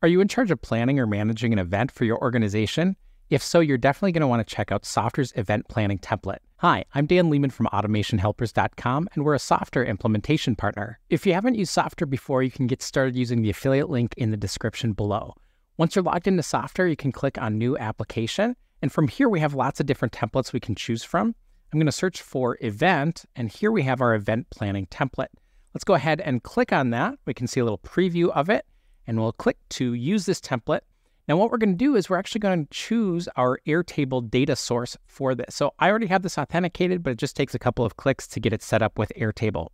Are you in charge of planning or managing an event for your organization? If so, you're definitely going to want to check out Softr's event planning template. Hi, I'm Dan Lehman from AutomationHelpers.com, and we're a Softr implementation partner. If you haven't used Softr before, you can get started using the affiliate link in the description below. Once you're logged into Softr, you can click on New Application, and from here we have lots of different templates we can choose from. I'm going to search for Event, and here we have our event planning template. Let's go ahead and click on that. We can see a little preview of it, and we'll click to use this template. Now what we're going to do is we're actually going to choose our Airtable data source for this. So I already have this authenticated, but it just takes a couple of clicks to get it set up with Airtable.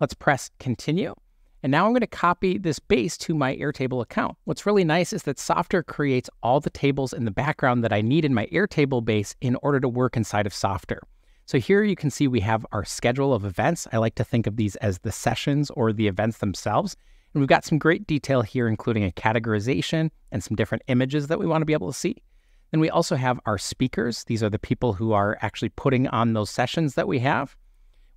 Let's press continue. And now I'm going to copy this base to my Airtable account. What's really nice is that Softr creates all the tables in the background that I need in my Airtable base in order to work inside of Softr. So here you can see we have our schedule of events. I like to think of these as the sessions or the events themselves. And we've got some great detail here, including a categorization and some different images that we want to be able to see. Then we also have our speakers. These are the people who are actually putting on those sessions that we have.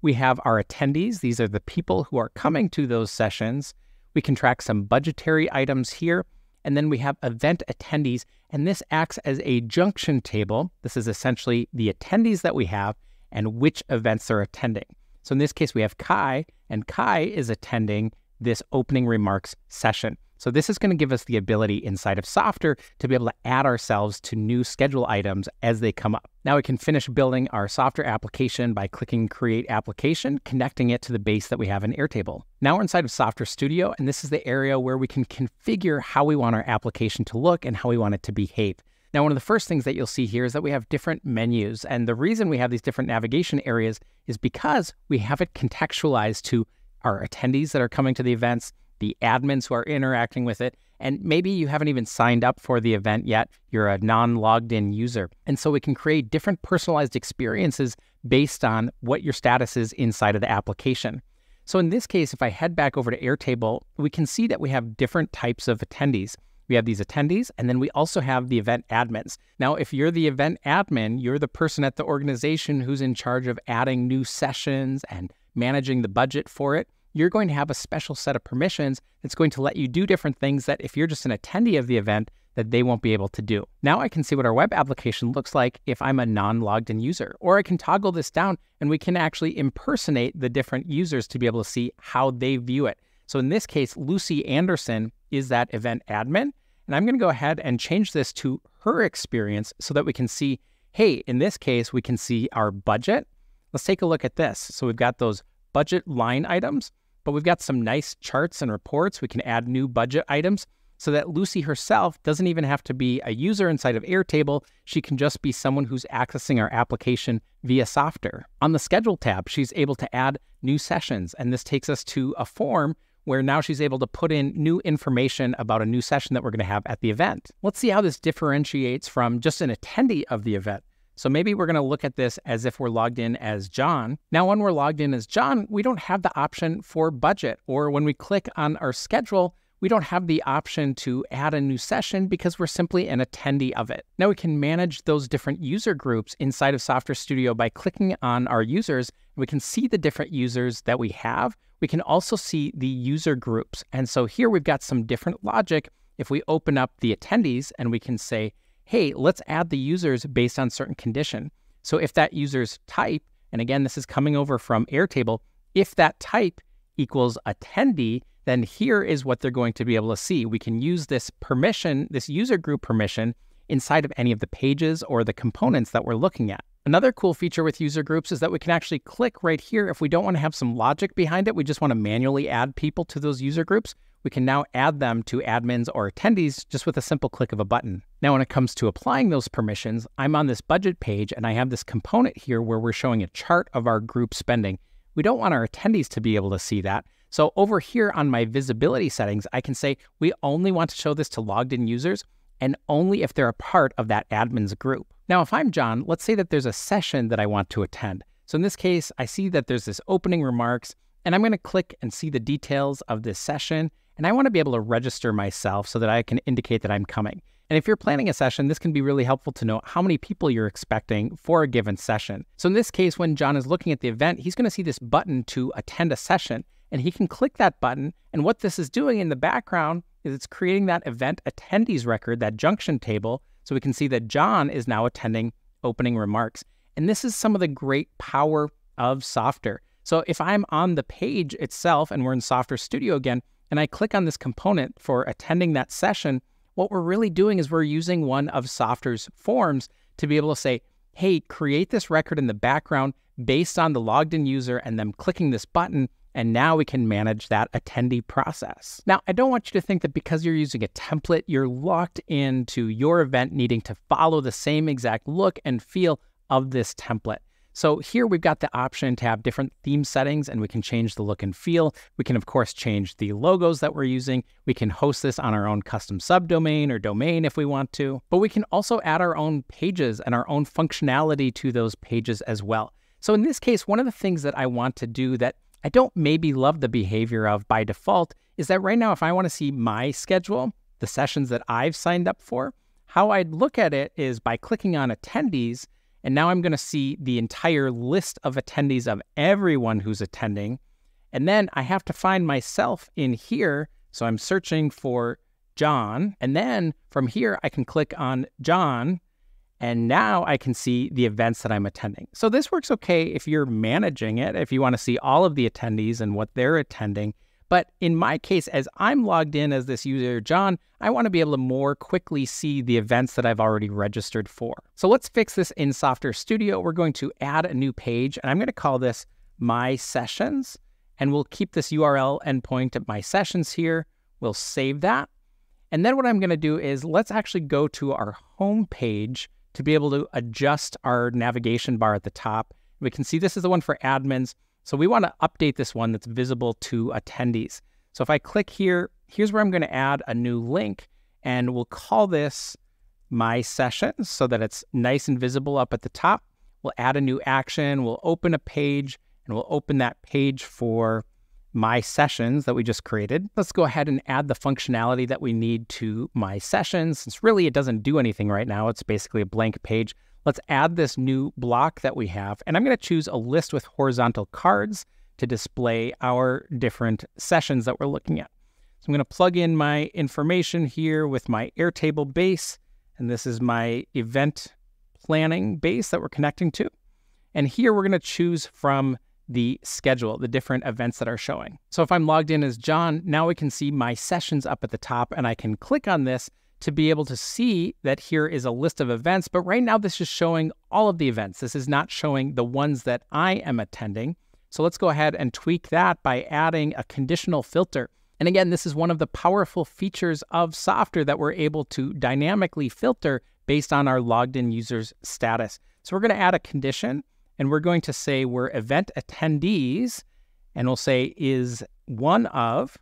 We have our attendees. These are the people who are coming to those sessions. We can track some budgetary items here. And then we have event attendees. And this acts as a junction table. This is essentially the attendees that we have and which events they're attending. So in this case, we have Kai, and Kai is attending this opening remarks session. So this is going to give us the ability inside of Softr to be able to add ourselves to new schedule items as they come up. Now we can finish building our Softr application by clicking Create Application, connecting it to the base that we have in Airtable. Now we're inside of Softr Studio, and this is the area where we can configure how we want our application to look and how we want it to behave. Now, one of the first things that you'll see here is that we have different menus, and the reason we have these different navigation areas is because we have it contextualized to our attendees that are coming to the events, the admins who are interacting with it, and maybe you haven't even signed up for the event yet. You're a non-logged in user. And so we can create different personalized experiences based on what your status is inside of the application. So in this case, if I head back over to Airtable, we can see that we have different types of attendees. We have these attendees, and then we also have the event admins. Now, if you're the event admin, you're the person at the organization who's in charge of adding new sessions and managing the budget for it. You're going to have a special set of permissions that's going to let you do different things that if you're just an attendee of the event, that they won't be able to do. Now I can see what our web application looks like if I'm a non-logged in user, or I can toggle this down and we can actually impersonate the different users to be able to see how they view it. So in this case, Lucy Anderson is that event admin, and I'm gonna go ahead and change this to her experience so that we can see, hey, in this case, we can see our budget. Let's take a look at this. So we've got those budget line items, but we've got some nice charts and reports. We can add new budget items so that Lucy herself doesn't even have to be a user inside of Airtable. She can just be someone who's accessing our application via Softr. On the schedule tab, she's able to add new sessions, and this takes us to a form where now she's able to put in new information about a new session that we're gonna have at the event. Let's see how this differentiates from just an attendee of the event. So maybe we're gonna look at this as if we're logged in as John. Now when we're logged in as John, we don't have the option for budget, or when we click on our schedule, we don't have the option to add a new session because we're simply an attendee of it. Now we can manage those different user groups inside of Softr Studio by clicking on our users. We can see the different users that we have. We can also see the user groups. And so here we've got some different logic. If we open up the attendees and we can say, hey, let's add the users based on certain condition. So if that user's type, and again, this is coming over from Airtable, if that type equals attendee, then here is what they're going to be able to see. We can use this permission, this user group permission, inside of any of the pages or the components that we're looking at. Another cool feature with user groups is that we can actually click right here. If we don't want to have some logic behind it, we just want to manually add people to those user groups, we can now add them to admins or attendees just with a simple click of a button. Now, when it comes to applying those permissions, I'm on this budget page and I have this component here where we're showing a chart of our group spending. We don't want our attendees to be able to see that. So over here on my visibility settings, I can say we only want to show this to logged in users and only if they're a part of that admin's group. Now, if I'm John, let's say that there's a session that I want to attend. So in this case, I see that there's this opening remarks, and I'm gonna click and see the details of this session. And I want to be able to register myself so that I can indicate that I'm coming. And if you're planning a session, this can be really helpful to know how many people you're expecting for a given session. So in this case, when John is looking at the event, he's going to see this button to attend a session, and he can click that button. And what this is doing in the background is it's creating that event attendees record, that junction table, so we can see that John is now attending opening remarks. And this is some of the great power of Softr. So if I'm on the page itself and we're in Softr Studio again, and I click on this component for attending that session, what we're really doing is we're using one of Softr's forms to be able to say, hey, create this record in the background based on the logged in user and them clicking this button. And now we can manage that attendee process. Now, I don't want you to think that because you're using a template, you're locked into your event needing to follow the same exact look and feel of this template. So here we've got the option to have different theme settings, and we can change the look and feel. We can, of course, change the logos that we're using. We can host this on our own custom subdomain or domain if we want to. But we can also add our own pages and our own functionality to those pages as well. So in this case, one of the things that I want to do that I don't maybe love the behavior of by default is that right now, if I want to see my schedule, the sessions that I've signed up for, how I'd look at it is by clicking on attendees. And now I'm going to see the entire list of attendees of everyone who's attending. And then I have to find myself in here. So I'm searching for John. And then from here, I can click on John. And now I can see the events that I'm attending. So this works okay if you're managing it, if you want to see all of the attendees and what they're attending. But in my case, as I'm logged in as this user, John, I want to be able to more quickly see the events that I've already registered for. So let's fix this in Softr Studio. We're going to add a new page, and I'm going to call this My Sessions. And we'll keep this URL endpoint at My Sessions here. We'll save that. And then what I'm going to do is let's actually go to our home page to be able to adjust our navigation bar at the top. We can see this is the one for admins. So we want to update this one that's visible to attendees. So if I click here, here's where I'm going to add a new link, and we'll call this My Sessions so that it's nice and visible up at the top. We'll add a new action. We'll open a page, and we'll open that page for My Sessions that we just created. Let's go ahead and add the functionality that we need to My Sessions, since really it doesn't do anything right now. It's basically a blank page. Let's add this new block that we have, and I'm going to choose a list with horizontal cards to display our different sessions that we're looking at. So I'm going to plug in my information here with my Airtable base, and this is my event planning base that we're connecting to. And here we're going to choose from the schedule, the different events that are showing. So if I'm logged in as John, now we can see My Sessions up at the top, and I can click on this to be able to see that here is a list of events. But right now, this is showing all of the events. This is not showing the ones that I am attending. So let's go ahead and tweak that by adding a conditional filter. And again, this is one of the powerful features of Softr that we're able to dynamically filter based on our logged in user's status. So we're going to add a condition, and we're going to say we're event attendees, and we'll say is one of,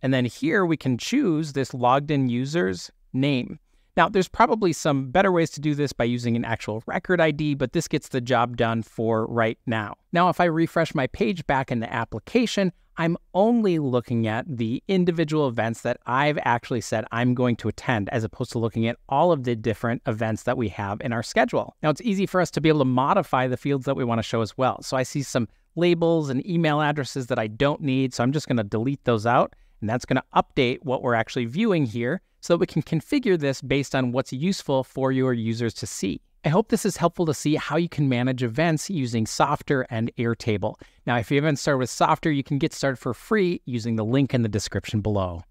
and then here we can choose this logged in user's name. Now, there's probably some better ways to do this by using an actual record ID, but this gets the job done for right now. Now, if I refresh my page back in the application, I'm only looking at the individual events that I've actually said I'm going to attend, as opposed to looking at all of the different events that we have in our schedule. Now, it's easy for us to be able to modify the fields that we want to show as well. So I see some labels and email addresses that I don't need, so I'm just going to delete those out, and that's going to update what we're actually viewing here, so that we can configure this based on what's useful for your users to see. I hope this is helpful to see how you can manage events using Softr and Airtable. Now, if you haven't started with Softr, you can get started for free using the link in the description below.